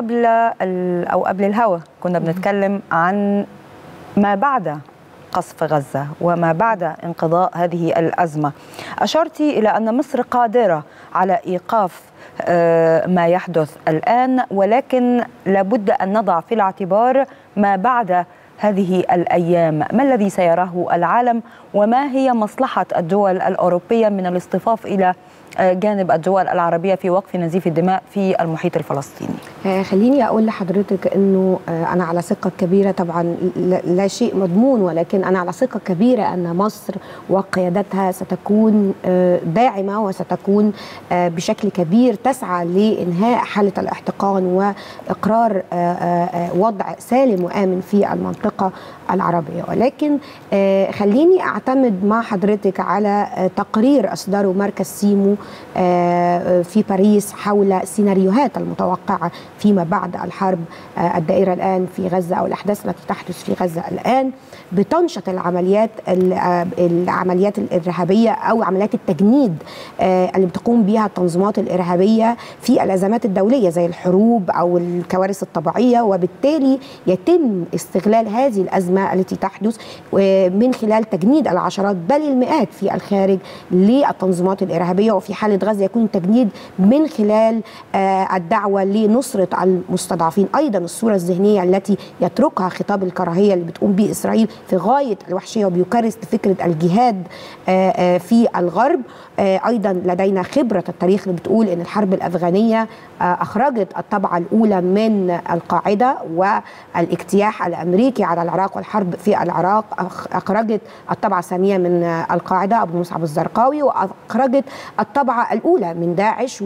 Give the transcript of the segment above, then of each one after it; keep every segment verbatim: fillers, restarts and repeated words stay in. قبل أو قبل الهوى كنا بنتكلم عن ما بعد قصف غزة وما بعد انقضاء هذه الأزمة. أشرت إلى أن مصر قادرة على إيقاف ما يحدث الآن، ولكن لابد أن نضع في الاعتبار ما بعد هذه الأيام. ما الذي سيراه العالم وما هي مصلحة الدول الأوروبية من الاصطفاف إلى جانب الدول العربية في وقف نزيف الدماء في المحيط الفلسطيني؟ خليني أقول لحضرتك أنه أنا على ثقة كبيرة، طبعا لا شيء مضمون، ولكن أنا على ثقة كبيرة أن مصر وقيادتها ستكون داعمة وستكون بشكل كبير تسعى لإنهاء حالة الاحتقان وإقرار وضع سالم وآمن في المنطقة العربية. ولكن خليني أعتمد مع حضرتك على تقرير أصدره مركز سيمو في باريس حول سيناريوهات المتوقعة فيما بعد الحرب الدائرة الآن في غزة أو الأحداث التي تحدث في غزة الآن. بتنشط العمليات العمليات الإرهابية أو عمليات التجنيد اللي بتقوم بها التنظيمات الإرهابية في الأزمات الدولية زي الحروب أو الكوارث الطبيعية، وبالتالي يتم استغلال هذه الأزمة التي تحدث من خلال تجنيد العشرات بل المئات في الخارج للتنظيمات الإرهابية. وفي حالة غزة يكون التجنيد من خلال الدعوة لنصرة المستضعفين. أيضا الصورة الذهنية التي يتركها خطاب الكراهية اللي بتقوم به إسرائيل في غاية الوحشية وبيكرس فكرة الجهاد في الغرب. أيضا لدينا خبرة التاريخ اللي بتقول أن الحرب الأفغانية أخرجت الطبعة الأولى من القاعدة، والاجتياح الأمريكي على العراق والحرب في العراق أخرجت الطبعة الثانية من القاعدة أبو مصعب الزرقاوي، وأخرجت الطبعة الأولى من داعش،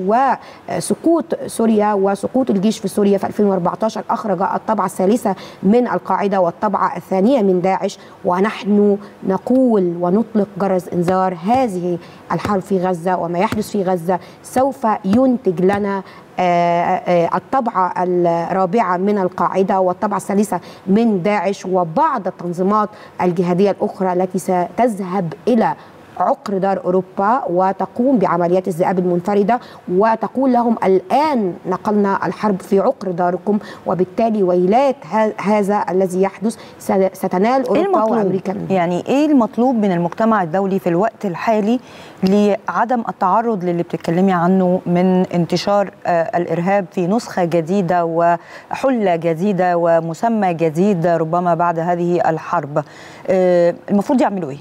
وسقوط سوريا وسقوط الجيش في سوريا في ألفين وأربعة عشر أخرج الطبعة الثالثة من القاعدة والطبعة الثانية من داعش. ونحن نقول ونطلق جرس إنذار هذه الحرب في غزة وما يحدث في غزة سوف ينتج لنا الطبعة الرابعة من القاعدة والطبعة الثالثة من داعش وبعض التنظيمات الجهادية الأخرى التي ستذهب إلى عقر دار أوروبا وتقوم بعمليات الذئاب المنفردة وتقول لهم الآن نقلنا الحرب في عقر داركم. وبالتالي ويلات هذا الذي يحدث ستنال أوروبا وأمريكا. يعني إيه المطلوب من المجتمع الدولي في الوقت الحالي لعدم التعرض للي بتتكلمي عنه من انتشار الإرهاب في نسخة جديدة وحلة جديدة ومسمى جديد ربما بعد هذه الحرب؟ المفروض يعملوا إيه؟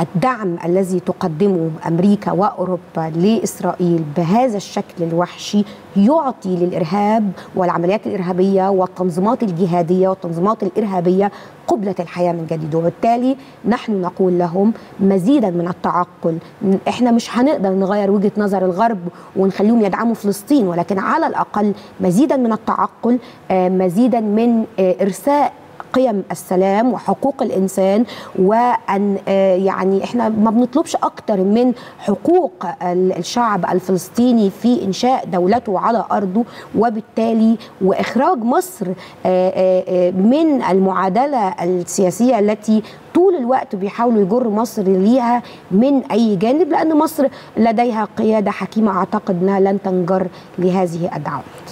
الدعم الذي تقدمه أمريكا وأوروبا لإسرائيل بهذا الشكل الوحشي يعطي للإرهاب والعمليات الإرهابية والتنظيمات الجهادية والتنظيمات الإرهابية قبلة الحياة من جديد. وبالتالي نحن نقول لهم مزيدا من التعقل. احنا مش هنقدر نغير وجهة نظر الغرب ونخليهم يدعموا فلسطين، ولكن على الأقل مزيدا من التعقل، مزيدا من إرساء قيم السلام وحقوق الإنسان، وأن يعني إحنا ما بنطلبش أكتر من حقوق الشعب الفلسطيني في إنشاء دولته على أرضه. وبالتالي وإخراج مصر من المعادلة السياسية التي طول الوقت بيحاولوا يجر مصر ليها من أي جانب، لأن مصر لديها قيادة حكيمة أعتقد أنها لن تنجر لهذه الدعوة.